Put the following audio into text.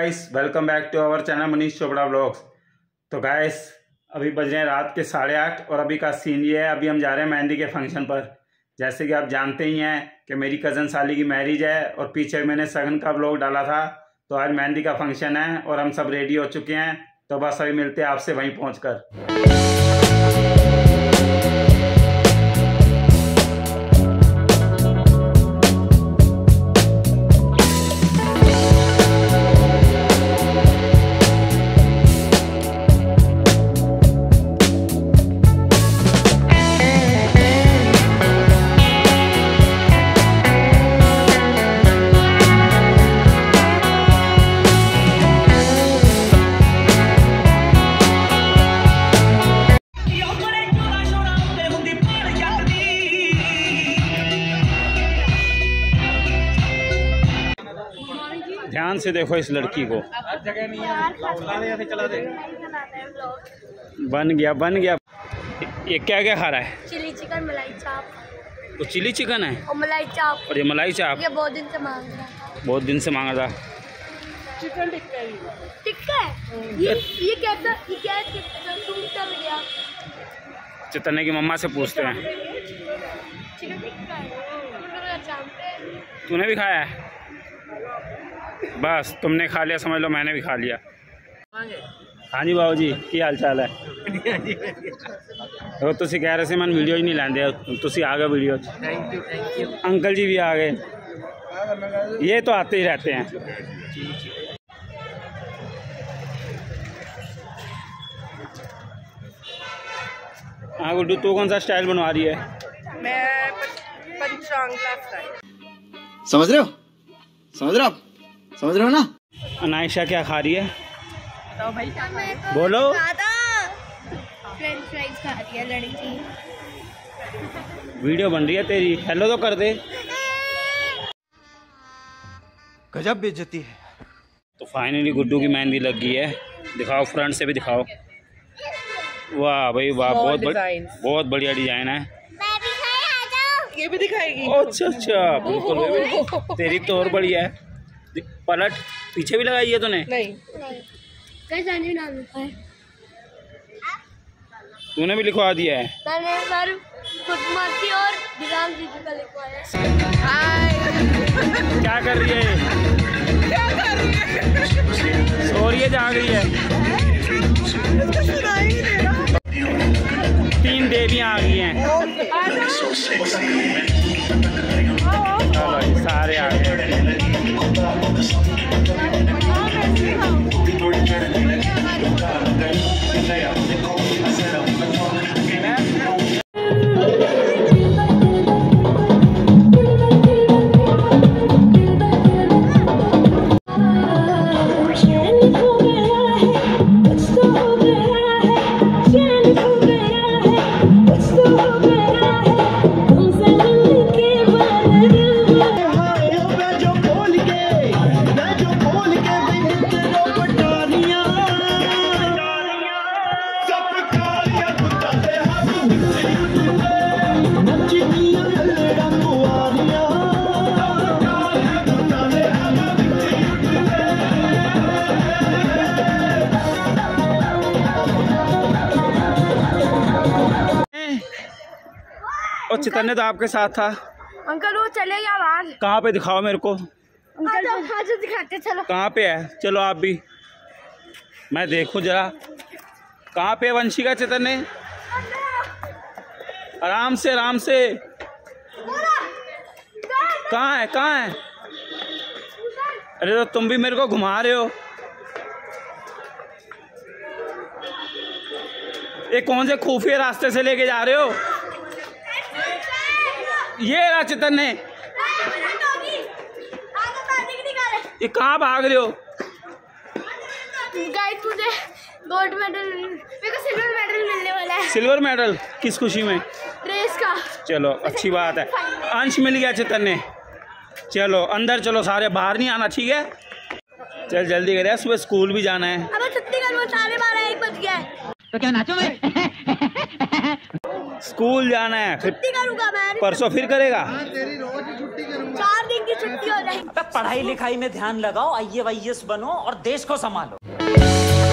Guys, welcome back to our channel Manish Chopra vlogs. तो guys अभी बज रहे हैं रात के 8:30 और अभी का सीन ये है, अभी हम जा रहे हैं मेहंदी के फंक्शन पर। जैसे कि आप जानते ही हैं कि मेरी कज़न साली की मैरिज है और पीछे मैंने सगन का व्लॉग डाला था, तो आज मेहंदी का फंक्शन है और हम सब रेडी हो चुके हैं। तो बस अभी मिलते हैं आपसे वहीं पहुँच। ध्यान से देखो इस लड़की को, बन गया। ये क्या खा रहा है? चिली चिकन मलाई चाप। वो चिली चिकन है और मलाई चाप। और ये मलाई चाप ये बहुत दिन से मांगा था। चिकन टिक्का ये कैसा, ये क्या है? चतने की मम्मा से पूछते हैं। तूने भी खाया है? बस तुमने खा लिया, समझ लो मैंने भी खा लिया। हाँ जी बाबू जी, की हाल चाल है? वो तुम कह रहे थे मन वीडियो ही नहीं लाते, तुम आ गए वीडियो। अंकल जी भी आ गए, ये तो आते ही रहते हैं। हाँ गुड्डू, तू कौन सा स्टाइल बनवा रही है? मैं पंचांगला स्टाइल। समझ रहे हो ना? अनायशा क्या खा रही है? तो भाई तो बोलो। फ्रेंच फ्राइज खा रही है लड़की। वीडियो बन रही है तेरी, हेलो तो कर दे। गजब बेइज्जती है। तो फाइनली गुड्डू की मेहंदी लग गई है, दिखाओ फ्रंट से भी दिखाओ। वाह भाई वाह, बहुत बढ़िया डिजाइन है। ये भी दिखाएगी? अच्छा बिल्कुल, तेरी तो और बढ़िया है। पलट पीछे भी लगाई है तूने? नहीं। तूने भी लिखवा दिया है? मैंने और का लिखवाया। क्या कर रही है? सो रही है, जाग रही है। 3 देवियाँ आ गई हैं, सारे आ गए। और चितन्य तो आपके साथ था। अंकल वो चले गया बाहर। कहाँ पे? दिखाओ मेरे को अंकल। तो दिखाते चलो। कहाँ पे है? चलो आप भी, मैं देखूं जरा कहाँ पे वंशी का चितन्य। आराम से कहाँ है? अरे तो तुम भी मेरे को घुमा रहे हो। ये कौन से खुफिया रास्ते से लेके जा रहे हो? ये रहा चितन्य। ये कहाँ भाग रहे हो? गाइस मुझे गोल्ड मेडल, मेरे को सिल्वर मेडल मिलने वाला है। सिल्वर मेडल किस खुशी में? रेस का। चलो अच्छी बात है, अंश मिल गया चितन्य। चलो अंदर चलो, सारे बाहर नहीं आना ठीक है? चल जल्दी करे, सुबह स्कूल भी जाना है। अब छत्तीसगढ़ में 12:30 बज गया है, तो क्या नाचो मैं? स्कूल जाना है, फिर परसों फिर करेगा। 4 दिन की छुट्टी हो रही है। पढ़ाई लिखाई में ध्यान लगाओ, आईएएस बनो और देश को संभालो।